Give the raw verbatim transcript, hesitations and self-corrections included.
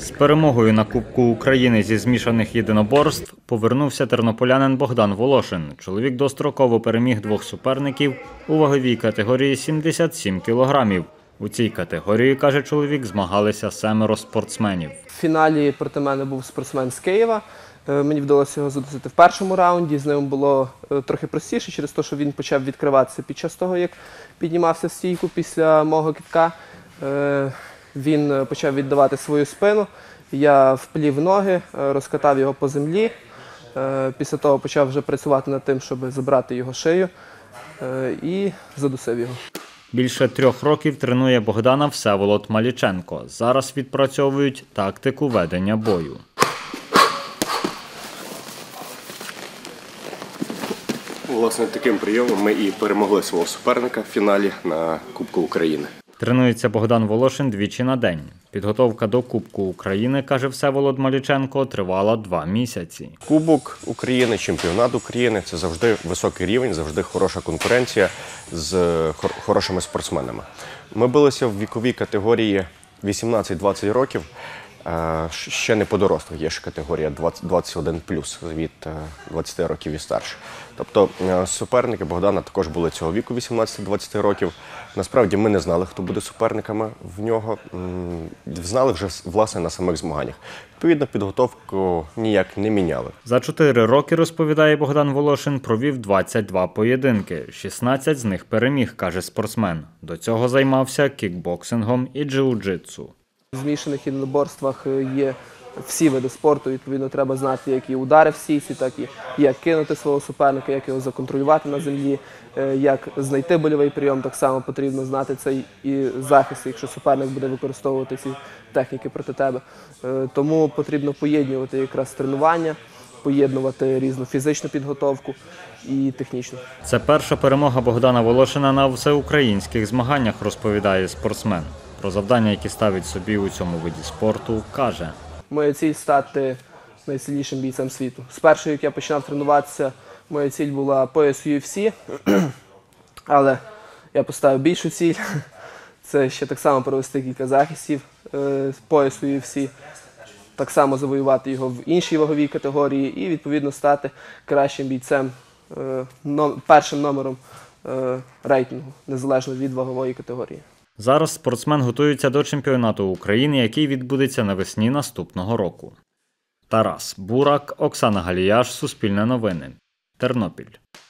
З перемогою на Кубку України зі змішаних єдиноборств повернувся тернополянин Богдан Волошин. Чоловік достроково переміг двох суперників у ваговій категорії сімдесят сім кілограмів. У цій категорії, каже чоловік, змагалися семеро спортсменів. В фіналі проти мене був спортсмен з Києва. Мені вдалося його задушити в першому раунді, з ним було трохи простіше, через те, що він почав відкриватися під час того, як піднімався в стійку після мого кидка. Він почав віддавати свою спину, я вплів ноги, розкатав його по землі. Після того почав вже працювати над тим, щоб забрати його шию, і задусив його. Більше трьох років тренує Богдана Всеволод Маліченко. Зараз відпрацьовують тактику ведення бою. Власне, таким прийомом ми і перемогли свого суперника в фіналі на Кубку України. Тренується Богдан Волошин двічі на день. Підготовка до Кубку України, каже Всеволод Маліченко, тривала два місяці. Кубок України, чемпіонат України – це завжди високий рівень, завжди хороша конкуренція з хорошими спортсменами. Ми билися в віковій категорії вісімнадцять-двадцять років, ще не по дорослих, є ще категорія двадцять один плюс, від двадцяти років і старше. Тобто суперники Богдана також були цього віку, вісімнадцяти-двадцяти років. Насправді ми не знали, хто буде суперниками в нього, знали вже, власне, на самих змаганнях. Відповідно, підготовку ніяк не міняли. За чотири роки, розповідає Богдан Волошин, провів двадцять два поєдинки, шістнадцять з них переміг, каже спортсмен. До цього займався кікбоксингом і джиу-джитсу. В змішаних єдиноборствах є всі види спорту, відповідно, треба знати, які удари в сітці, так і як кинути свого суперника, як його законтролювати на землі, як знайти больовий прийом, так само потрібно знати цей і захист, якщо суперник буде використовувати ці техніки проти тебе. Тому потрібно поєднувати якраз тренування, поєднувати різну фізичну підготовку і технічну. Це перша перемога Богдана Волошина на всеукраїнських змаганнях, розповідає спортсмен. Про завдання, які ставить собі у цьому виді спорту, каже. Моя ціль – стати найсильнішим бійцем світу. Спершу, як я починав тренуватися, моя ціль була пояс Ю Еф Сі, але я поставив більшу ціль. Це ще так само провести кілька захистів поясу Ю Еф Сі, так само завоювати його в іншій ваговій категорії і, відповідно, стати кращим бійцем, першим номером рейтингу, незалежно від вагової категорії. Зараз спортсмен готується до Чемпіонату України, який відбудеться навесні наступного року. Тарас Бурак, Оксана Галіяш, Суспільне новини, Тернопіль.